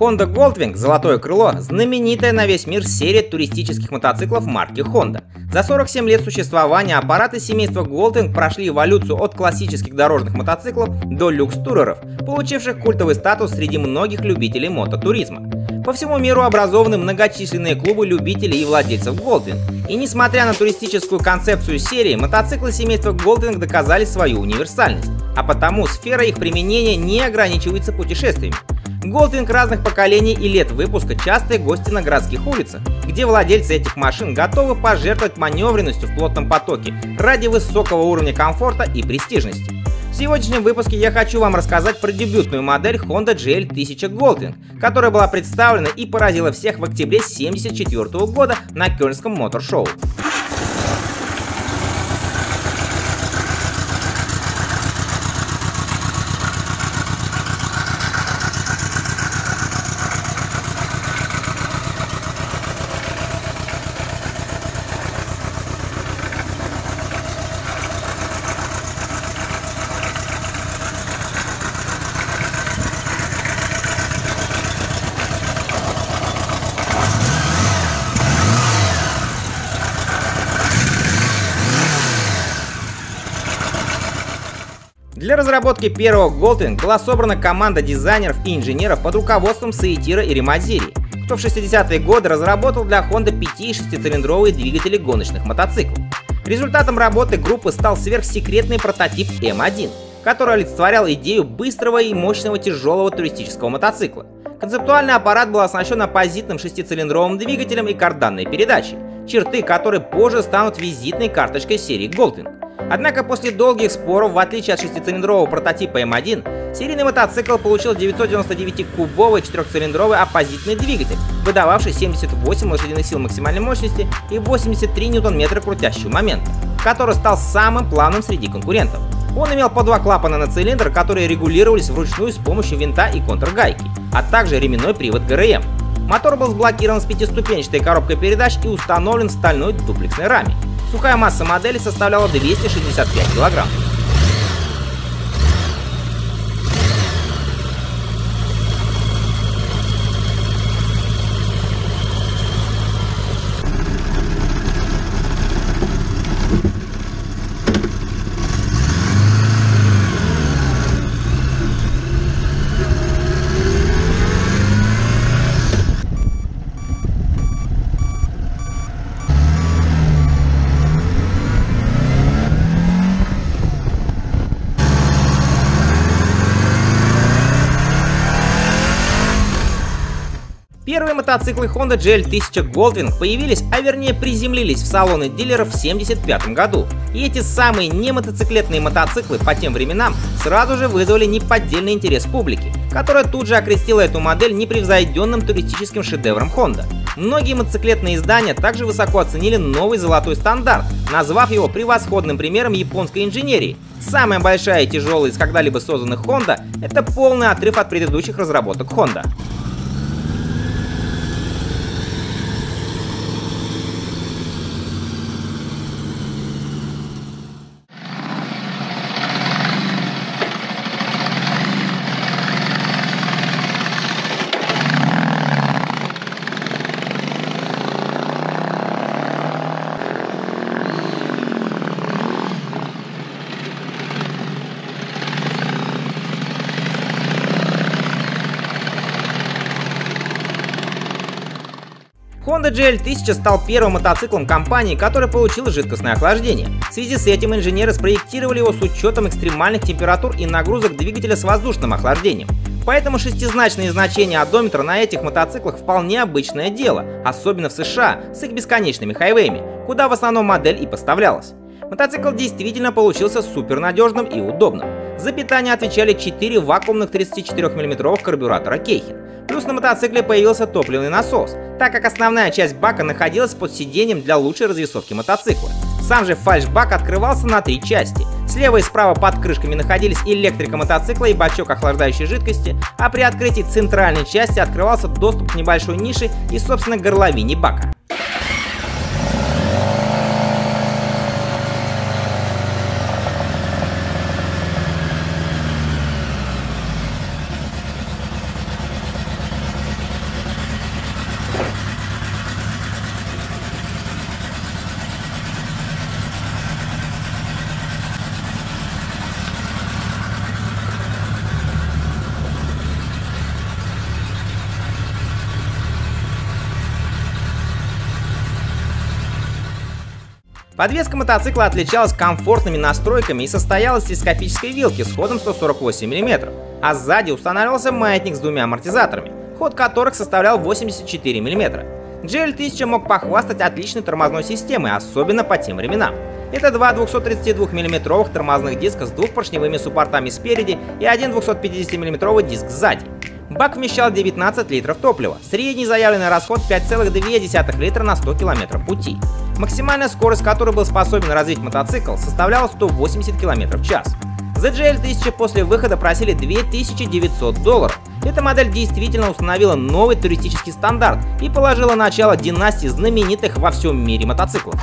Honda Gold Wing «Золотое крыло» – знаменитая на весь мир серия туристических мотоциклов марки Honda. За 47 лет существования аппараты семейства Gold Wing прошли эволюцию от классических дорожных мотоциклов до люкс-туреров, получивших культовый статус среди многих любителей мототуризма. По всему миру образованы многочисленные клубы любителей и владельцев Gold Wing. И несмотря на туристическую концепцию серии, мотоциклы семейства Gold Wing доказали свою универсальность, а потому сфера их применения не ограничивается путешествиями. Gold Wing разных поколений и лет выпуска частые гости на городских улицах, где владельцы этих машин готовы пожертвовать маневренностью в плотном потоке ради высокого уровня комфорта и престижности. В сегодняшнем выпуске я хочу вам рассказать про дебютную модель Honda GL1000 Gold Wing, которая была представлена и поразила всех в октябре 1974 года на Кёльнском мотор-шоу. Для разработки первого Gold Wing была собрана команда дизайнеров и инженеров под руководством Саитира и Римазири, кто в 60-е годы разработал для Honda 5- и 6-цилиндровые двигатели гоночных мотоциклов. Результатом работы группы стал сверхсекретный прототип М1, который олицетворял идею быстрого и мощного тяжелого туристического мотоцикла. Концептуальный аппарат был оснащен оппозитным 6-цилиндровым двигателем и карданной передачей, черты которой позже станут визитной карточкой серии Gold Wing. Однако после долгих споров, в отличие от шестицилиндрового прототипа М1, серийный мотоцикл получил 999-кубовый четырехцилиндровый оппозитный двигатель, выдававший 78 лошадиных сил максимальной мощности и 83 ньютон-метра крутящего момента, который стал самым плавным среди конкурентов. Он имел по два клапана на цилиндр, которые регулировались вручную с помощью винта и контргайки, а также ременной привод ГРМ. Мотор был сблокирован с пятиступенчатой коробкой передач и установлен в стальной дуплексной раме. Сухая масса модели составляла 265 кг. Первые мотоциклы Honda GL1000 Gold Wing появились, а вернее приземлились в салоны дилеров в 1975 году. И эти самые немотоциклетные мотоциклы по тем временам сразу же вызвали неподдельный интерес публики, которая тут же окрестила эту модель непревзойденным туристическим шедевром Honda. Многие мотоциклетные издания также высоко оценили новый золотой стандарт, назвав его превосходным примером японской инженерии. Самая большая и тяжелая из когда-либо созданных Honda – это полный отрыв от предыдущих разработок Honda. Honda GL1000 стал первым мотоциклом компании, который получил жидкостное охлаждение. В связи с этим инженеры спроектировали его с учетом экстремальных температур и нагрузок двигателя с воздушным охлаждением. Поэтому шестизначные значения одометра на этих мотоциклах вполне обычное дело, особенно в США с их бесконечными хайвеями, куда в основном модель и поставлялась. Мотоцикл действительно получился супернадежным и удобным. За питание отвечали 4 вакуумных 34-мм карбюратора Keihin. Плюс на мотоцикле появился топливный насос, так как основная часть бака находилась под сиденьем для лучшей развесовки мотоцикла. Сам же фальшбак открывался на 3 части. Слева и справа под крышками находились электрика мотоцикла и бачок охлаждающей жидкости, а при открытии центральной части открывался доступ к небольшой нише и, собственно, горловине бака. Подвеска мотоцикла отличалась комфортными настройками и состоялась из телескопической вилки с ходом 148 мм, а сзади устанавливался маятник с двумя амортизаторами, ход которых составлял 84 мм. GL1000 мог похвастать отличной тормозной системой, особенно по тем временам. Это два 232-мм тормозных диска с двухпоршневыми суппортами спереди и один 250-мм диск сзади. Бак вмещал 19 литров топлива, средний заявленный расход 5,2 литра на 100 км пути. Максимальная скорость, которой был способен развить мотоцикл, составляла 180 км в час. За GL1000 после выхода просили $2900. Эта модель действительно установила новый туристический стандарт и положила начало династии знаменитых во всем мире мотоциклов.